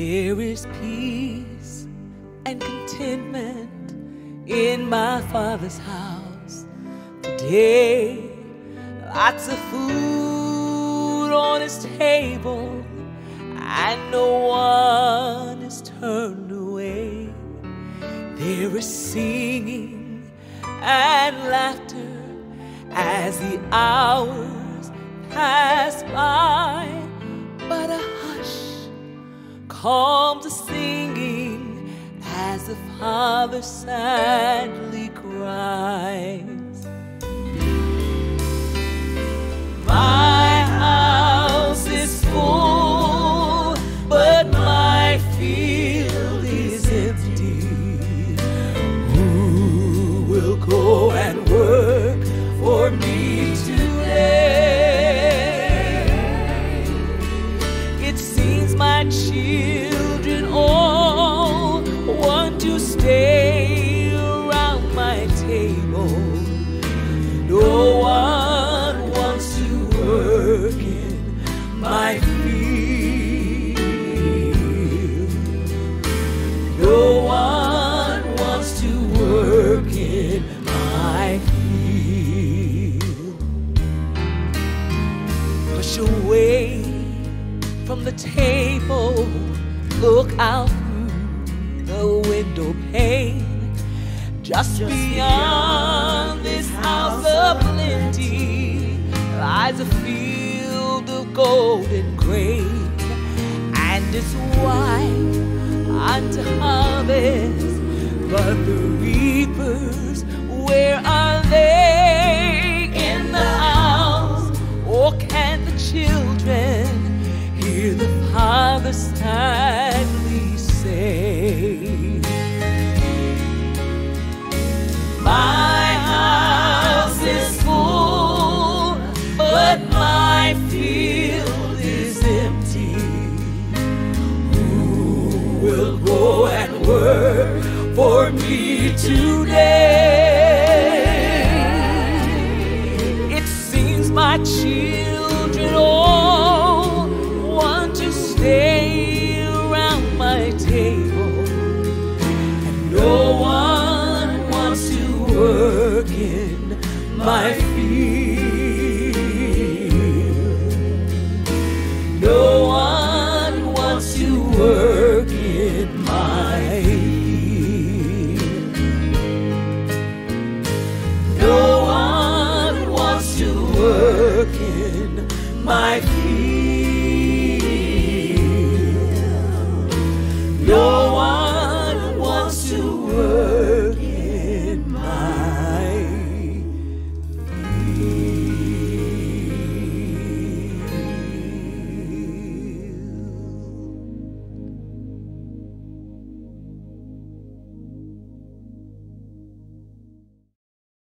There is peace and contentment in my Father's house. Today, lots of food on His table, and no one is turned away. There is singing and laughter as the hours pass by, but a hush calms the singing as the Father sadly cries. My house is full, but my field is empty. Who will go and work for me today? It seems my children all want to stay around my table. No one wants to work in my field. No one wants to work in my field. Push away from the table, look out through the window pane. Just beyond this house of plenty lies a field of golden grain, and it's ripe unto harvest, but the reapers, where are they? In the house, or can the children hear the Father sadly say, my house is full, but my field is empty. Who will go and work for me today? It seems my children all want to stay around my table, and no one wants to work in my field. No one wants to work in my field. No one wants to work in my field.